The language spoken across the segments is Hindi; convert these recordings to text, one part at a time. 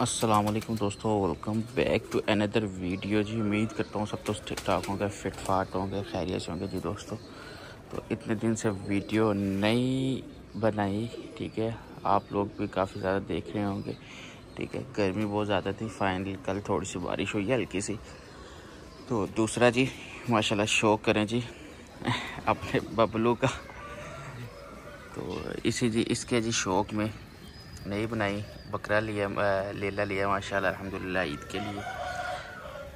अस्सलाम वालेकुम दोस्तों, welcome back to another video. जी उम्मीद करता हूँ सब दोस्त ठीक ठाक होंगे, फिट फाट होंगे, खैरियत से होंगे। जी दोस्तों, तो इतने दिन से वीडियो नहीं बनाई, ठीक है। आप लोग भी काफ़ी ज़्यादा देख रहे होंगे, ठीक है। गर्मी बहुत ज़्यादा थी, फाइनली कल थोड़ी सी बारिश हुई है हल्की सी। तो दूसरा जी माशाल्लाह शो करें जी अपने बबलू का, तो इसी जी इसके जी शौक़ में नहीं बनाई। बकरा लिया, लेला लिया माशाल्लाह अल्हम्दुलिल्लाह ईद के लिए।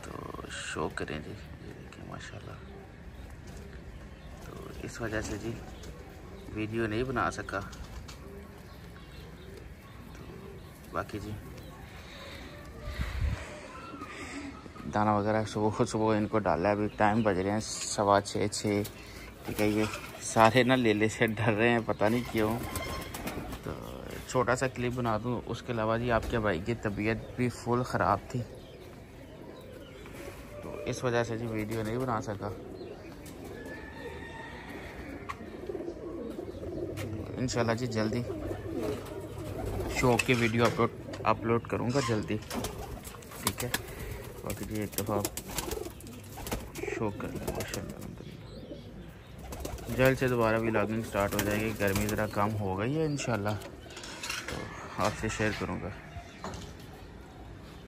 तो शो करें जी, ये देखें माशाल्लाह। तो इस वजह से जी वीडियो नहीं बना सका। तो बाकी जी दाना वगैरह सुबह सुबह इनको डाला। अभी टाइम बज रहे हैं 6:15, ठीक है। ये सारे ना लेले से डर रहे हैं, पता नहीं क्यों। तो छोटा सा क्लिप बना दूँ। उसके अलावा जी आपके भाई की तबीयत भी फुल ख़राब थी, तो इस वजह से जी वीडियो नहीं बना सका। इंशाल्लाह जी जल्दी शौक की वीडियो अपलोड करूँगा जल्दी, ठीक है। बाकी जी एक दफ़ा शो कर लें माशाल्लाह। जल्द से दोबारा व्लॉगिंग स्टार्ट हो जाएगी। गर्मी ज़रा कम हो गई है इंशाल्लाह, तो आपसे शेयर करूँगा।